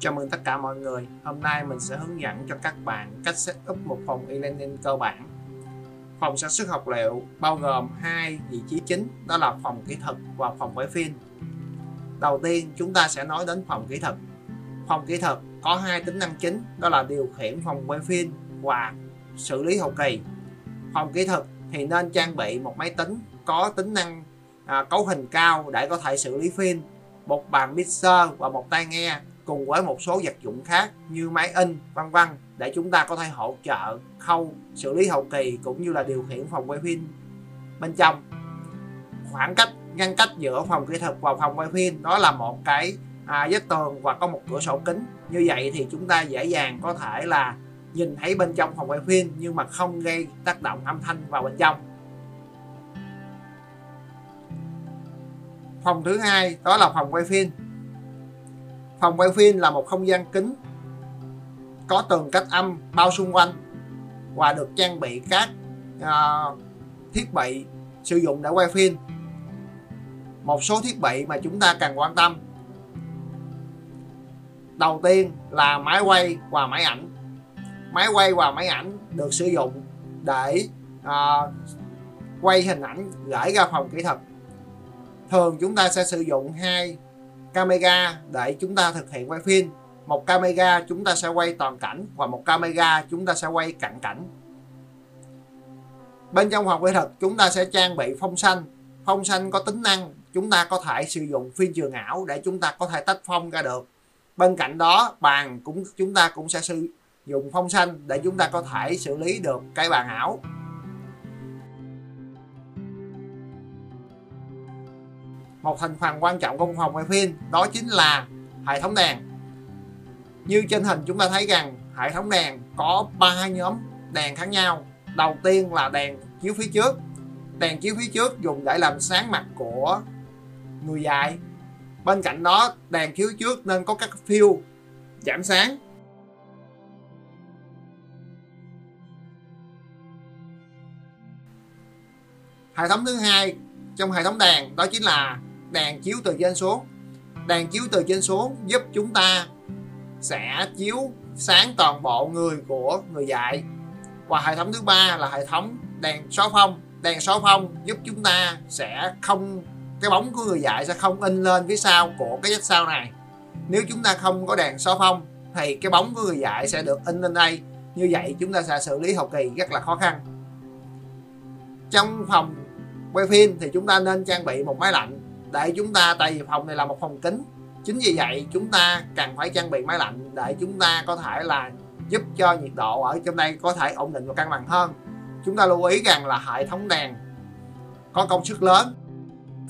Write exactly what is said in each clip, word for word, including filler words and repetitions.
Chào mừng tất cả mọi người. Hôm nay mình sẽ hướng dẫn cho các bạn cách setup một phòng e-learning cơ bản. Phòng sản xuất học liệu bao gồm hai vị trí chính, đó là phòng kỹ thuật và phòng quay phim. Đầu tiên chúng ta sẽ nói đến phòng kỹ thuật. Phòng kỹ thuật có hai tính năng chính, đó là điều khiển phòng quay phim và xử lý hậu kỳ. Phòng kỹ thuật thì nên trang bị một máy tính có tính năng à, cấu hình cao để có thể xử lý phim, một bàn mixer và một tai nghe, cùng với một số vật dụng khác như máy in, vân vân, để chúng ta có thể hỗ trợ khâu xử lý hậu kỳ cũng như là điều khiển phòng quay phim. Bên trong, khoảng cách ngăn cách giữa phòng kỹ thuật và phòng quay phim đó là một cái à, vách tường và có một cửa sổ kính. Như vậy thì chúng ta dễ dàng có thể là nhìn thấy bên trong phòng quay phim nhưng mà không gây tác động âm thanh vào bên trong. Phòng thứ hai đó là phòng quay phim. Phòng quay phim là một không gian kín có tường cách âm bao xung quanh và được trang bị các uh, thiết bị sử dụng để quay phim. Một số thiết bị mà chúng ta cần quan tâm đầu tiên là máy quay và máy ảnh. Máy quay và máy ảnh được sử dụng để uh, quay hình ảnh gửi ra phòng kỹ thuật. Thường chúng ta sẽ sử dụng hai camera để chúng ta thực hiện quay phim. Một camera chúng ta sẽ quay toàn cảnh và một camera chúng ta sẽ quay cận cảnh. Bên trong phòng quay thực chúng ta sẽ trang bị phông xanh. Phông xanh có tính năng chúng ta có thể sử dụng phim trường ảo để chúng ta có thể tách phông ra được. Bên cạnh đó bàn cũng chúng ta cũng sẽ sử dụng phông xanh để chúng ta có thể xử lý được cái bàn ảo. Một thành phần quan trọng của phòng quay phim đó chính là hệ thống đèn. Như trên hình chúng ta thấy rằng hệ thống đèn có ba nhóm đèn khác nhau. Đầu tiên là đèn chiếu phía trước. Đèn chiếu phía trước dùng để làm sáng mặt của người dạy. Bên cạnh đó đèn chiếu trước nên có các phiêu giảm sáng. Hệ thống thứ hai trong hệ thống đèn đó chính là đèn chiếu từ trên xuống. Đèn chiếu từ trên xuống giúp chúng ta sẽ chiếu sáng toàn bộ người của người dạy. Và hệ thống thứ ba là hệ thống đèn xóa phông. Đèn xóa phông giúp chúng ta sẽ không, cái bóng của người dạy sẽ không in lên phía sau của cái vách sau này. Nếu chúng ta không có đèn xóa phông thì cái bóng của người dạy sẽ được in lên đây. Như vậy chúng ta sẽ xử lý hậu kỳ rất là khó khăn. Trong phòng quay phim thì chúng ta nên trang bị một máy lạnh để chúng ta, tại vì phòng này là một phòng kín, chính vì vậy chúng ta cần phải trang bị máy lạnh để chúng ta có thể là giúp cho nhiệt độ ở trong đây có thể ổn định và cân bằng hơn. Chúng ta lưu ý rằng là hệ thống đèn có công suất lớn,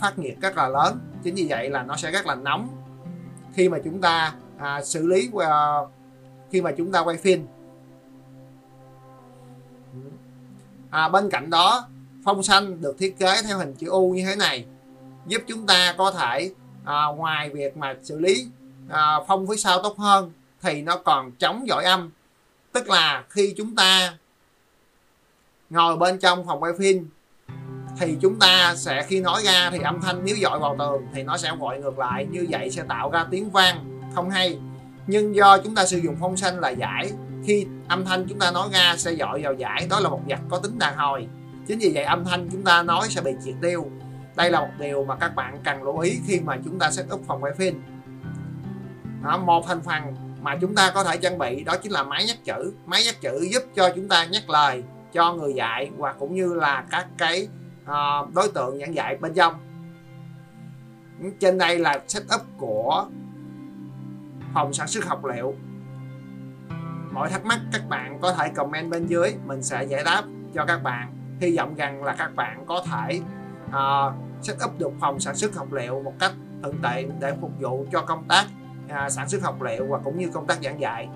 phát nhiệt rất là lớn, chính vì vậy là nó sẽ rất là nóng khi mà chúng ta à, xử lý à, khi mà chúng ta quay phim. À, bên cạnh đó phông xanh được thiết kế theo hình chữ U như thế này, giúp chúng ta có thể à, ngoài việc mà xử lý à, phông phía sau tốt hơn thì nó còn chống dội âm. Tức là khi chúng ta ngồi bên trong phòng quay phim thì chúng ta sẽ khi nói ra thì âm thanh nếu dội vào tường thì nó sẽ gọi ngược lại, như vậy sẽ tạo ra tiếng vang không hay. Nhưng do chúng ta sử dụng phông xanh là dải, khi âm thanh chúng ta nói ra sẽ dội vào dải, đó là một vật có tính đàn hồi. Chính vì vậy âm thanh chúng ta nói sẽ bị triệt tiêu. Đây là một điều mà các bạn cần lưu ý khi mà chúng ta setup phòng quay phim. Đó, một thành phần mà chúng ta có thể trang bị đó chính là máy nhắc chữ. Máy nhắc chữ giúp cho chúng ta nhắc lời cho người dạy và cũng như là các cái uh, đối tượng giảng dạy bên trong. Trên đây là setup của phòng sản xuất học liệu. Mọi thắc mắc các bạn có thể comment bên dưới, mình sẽ giải đáp cho các bạn. Hy vọng rằng là các bạn có thể uh, set up được phòng sản xuất học liệu một cách thuận tiện để phục vụ cho công tác uh, sản xuất học liệu và cũng như công tác giảng dạy.